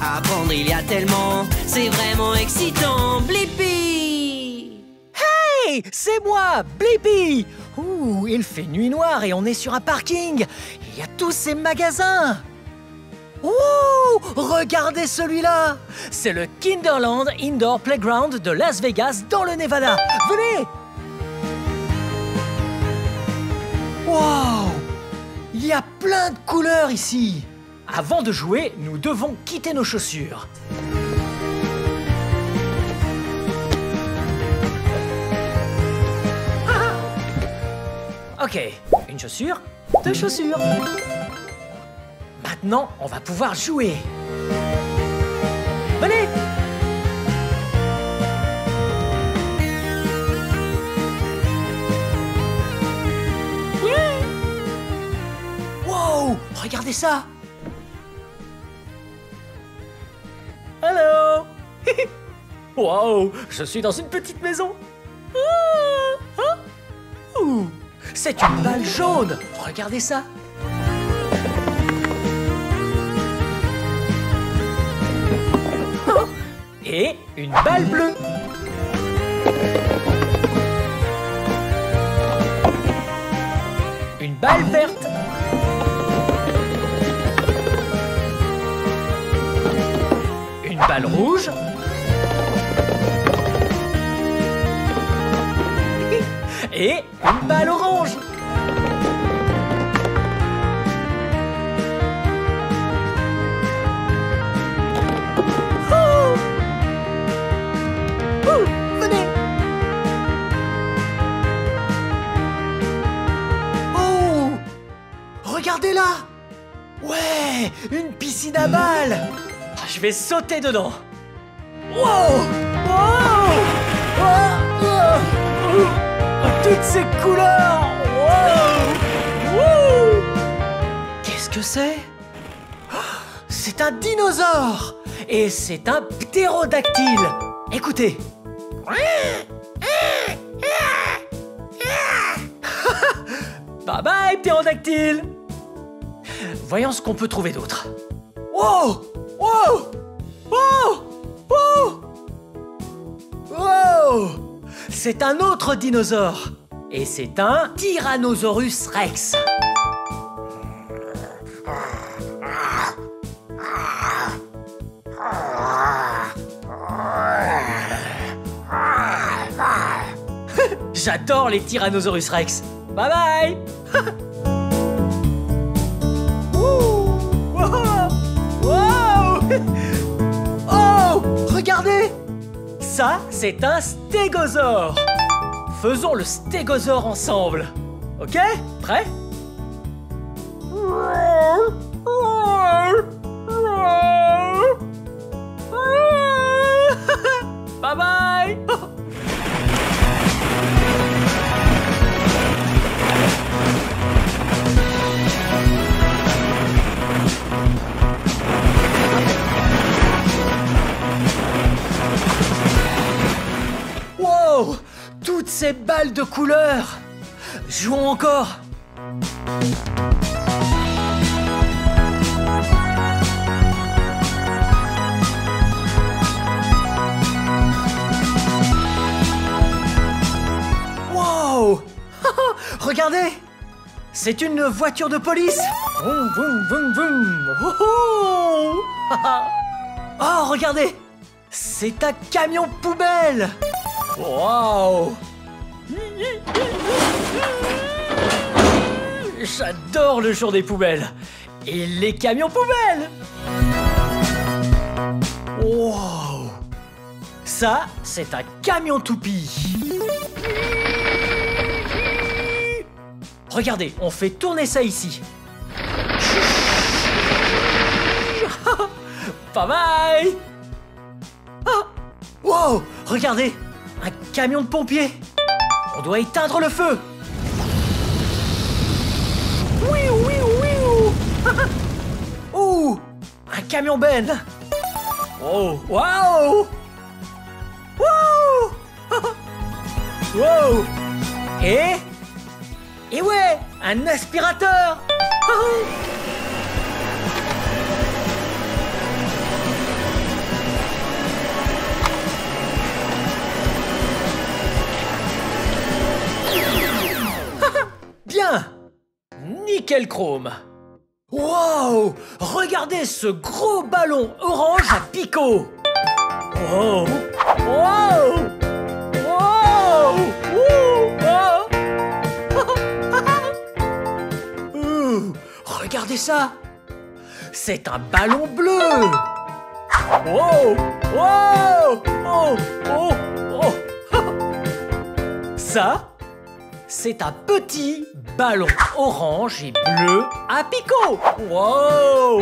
Apprendre, il y a tellement, c'est vraiment excitant. Blippi! Hey! C'est moi, Blippi! Ouh, il fait nuit noire et on est sur un parking. Il y a tous ces magasins. Ouh! Regardez celui-là! C'est le Kinderland Indoor Playground de Las Vegas dans le Nevada. Venez! Wow! Il y a plein de couleurs ici. Avant de jouer, nous devons quitter nos chaussures. Ah! Ok, une chaussure, deux chaussures. Maintenant, on va pouvoir jouer. Venez! Wow! Regardez ça! Hello! Wow! Je suis dans une petite maison. C'est une balle jaune! Regardez ça! Et une balle bleue. Une balle verte. Une balle rouge. Et une balle orange. Regardez là! Ouais! Une piscine à balles! Ah, je vais sauter dedans! Wow! Toutes ces couleurs! Qu'est-ce que c'est? C'est un dinosaure! Et c'est un ptérodactyle! Écoutez! Bye bye, ptérodactyle! Voyons ce qu'on peut trouver d'autre. Wow! Wow! Wow! Wow! Wow! C'est un autre dinosaure. Et c'est un Tyrannosaurus Rex. J'adore les Tyrannosaurus Rex. Bye bye! Oh! Regardez! Ça, c'est un stégosaure! Faisons le stégosaure ensemble! Ok? Prêt? Bye bye! Oh! Toutes ces balles de couleur. Jouons encore. Wow! Regardez! C'est une voiture de police. Vroom, vroom, vroom, vroom. Oh, oh, regardez! C'est un camion poubelle. Wow! J'adore le jour des poubelles et les camions poubelles. Wow! Ça, c'est un camion toupie. Regardez, on fait tourner ça ici. Bye bye! Ah! Wow! Regardez! Un camion de pompiers. On doit éteindre le feu. Oui, oui, oui. Oh, un camion benne. Oh, waouh. Wow. Wow. Et ouais, un aspirateur. quel chrome! Wow! Regardez ce gros ballon orange à picot! Wow! Wow! Wow! Wow! Ouh, regardez ça! C'est un ballon bleu! Wow! Wow! Oh! Oh! Oh! Ça, c'est un petit ballon orange et bleu à picot. Wow!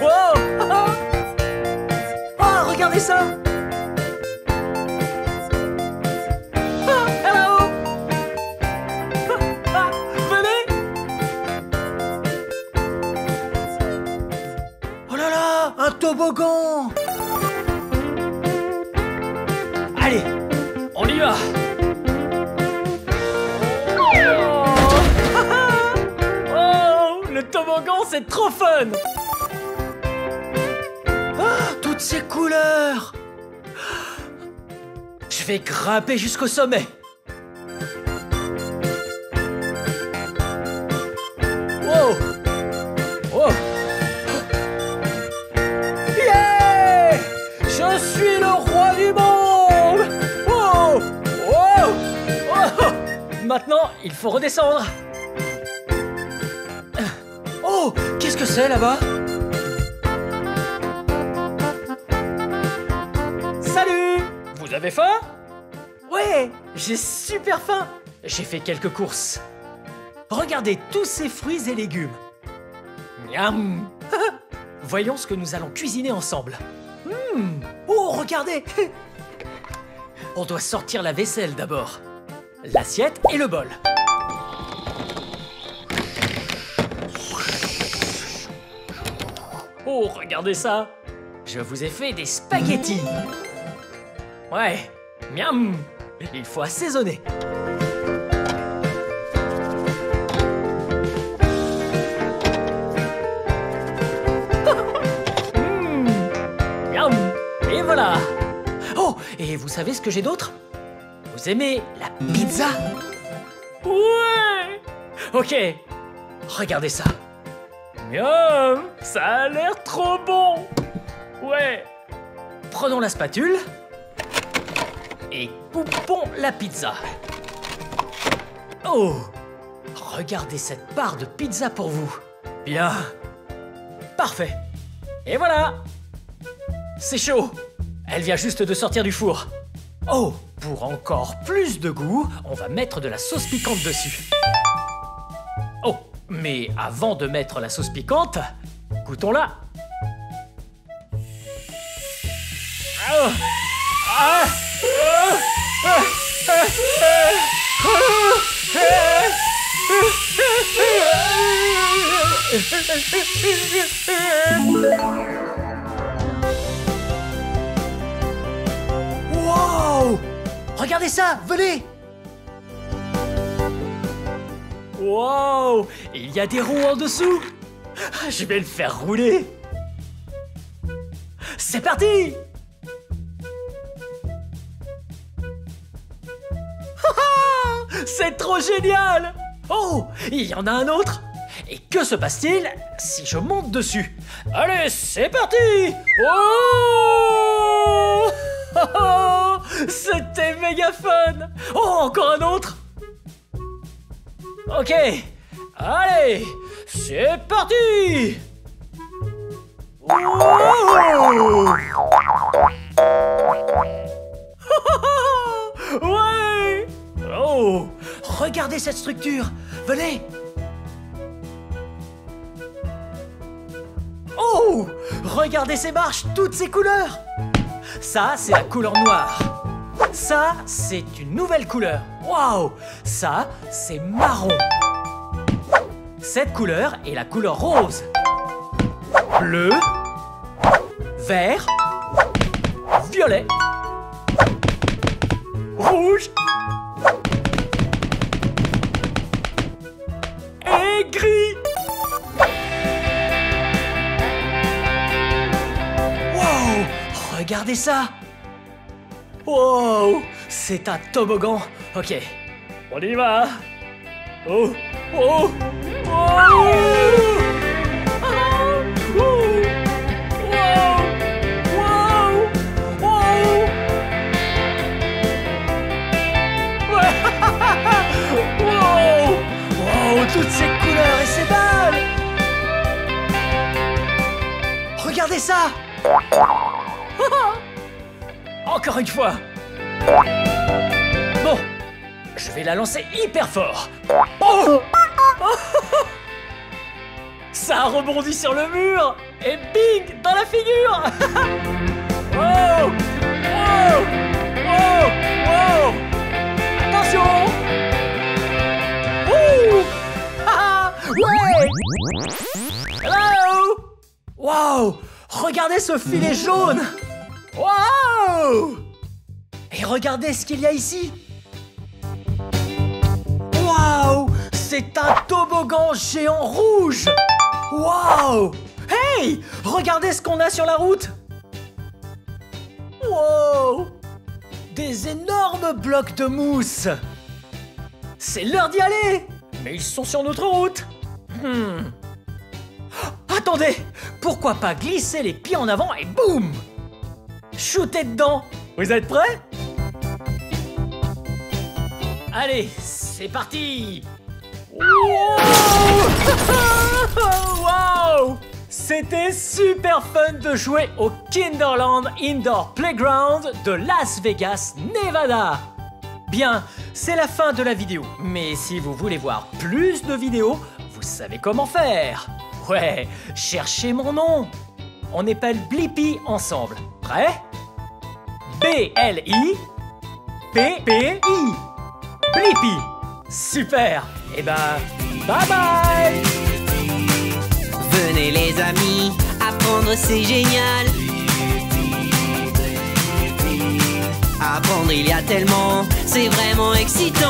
Wow! Ah, regardez ça! Ah, hello! Ah, venez! Oh là là, un toboggan! Allez, on y va! C'est trop fun! Ah, toutes ces couleurs! Je vais grimper jusqu'au sommet! Wow! Wow! Yeah! Je suis le roi du monde! Wow! Wow! Wow! Maintenant, il faut redescendre! Oh, qu'est-ce que c'est là-bas? Salut! Vous avez faim? Ouais, j'ai super faim! J'ai fait quelques courses. Regardez tous ces fruits et légumes. Miam! Voyons ce que nous allons cuisiner ensemble. Oh, regardez! On doit sortir la vaisselle d'abord. L'assiette et le bol. Oh, regardez ça! Je vous ai fait des spaghettis! Ouais, miam! Il faut assaisonner! Miam! Et voilà! Oh, et vous savez ce que j'ai d'autre? Vous aimez la pizza? Ouais! Ok, regardez ça! Miam! Ça a l'air trop bon! Ouais! Prenons la spatule et coupons la pizza. Oh! Regardez cette part de pizza pour vous. Bien! Parfait! Et voilà! C'est chaud! Elle vient juste de sortir du four. Oh! Pour encore plus de goût, on va mettre de la sauce piquante dessus. Oh! Mais avant de mettre la sauce piquante, goûtons-la. Wow! Regardez ça, venez! Wow! Il y a des roues en dessous! Je vais le faire rouler! C'est parti! C'est trop génial! Oh! Il y en a un autre! Et que se passe-t-il si je monte dessus? Allez, c'est parti! Oh! C'était méga fun! Oh, encore un autre! Ok, allez, c'est parti! Wow! Ouais! Oh! Regardez cette structure! Venez! Oh! Regardez ces marches, toutes ces couleurs! Ça, c'est la couleur noire. Ça, c'est une nouvelle couleur. Waouh! Ça, c'est marron. Cette couleur est la couleur rose. Bleu, vert, violet, rouge et gris. Waouh! Regardez ça! Wow! C'est un toboggan! Ok, on y va! Oh! Oh! Oh! Toutes ces couleurs et ces balles! Regardez ça! Encore une fois! Bon, je vais la lancer hyper fort! Oh! Ça a rebondi sur le mur! Et bing! Dans la figure! Wow! Wow! Wow! Wow! Attention! Ouais! Hello! Wow! Regardez ce filet jaune! Wow! Et regardez ce qu'il y a ici! Wow! C'est un toboggan géant rouge! Wow! Hey! Regardez ce qu'on a sur la route! Wow! Des énormes blocs de mousse! C'est l'heure d'y aller! Mais ils sont sur notre route! Attendez! Pourquoi pas glisser les pieds en avant et boum! Shooter dedans! Vous êtes prêts? Allez, c'est parti! Wow! Wow! C'était super fun de jouer au Kinderland Indoor Playground de Las Vegas, Nevada! Bien, c'est la fin de la vidéo, mais si vous voulez voir plus de vidéos, vous savez comment faire. Ouais, cherchez mon nom. On épelle Blippi ensemble. Prêt? B-L-I-P-P-I. Blippi. Super. Eh ben, bye bye. Venez les amis, apprendre c'est génial. Apprendre il y a tellement, c'est vraiment excitant.